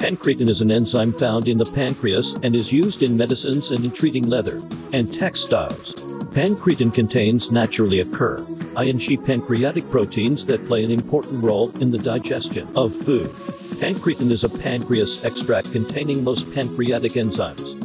Pancreatin is an enzyme found in the pancreas and is used in medicines and in treating leather and textiles. Pancreatin contains naturally occurring pancreatic proteins that play an important role in the digestion of food. Pancreatin is a pancreas extract containing most pancreatic enzymes.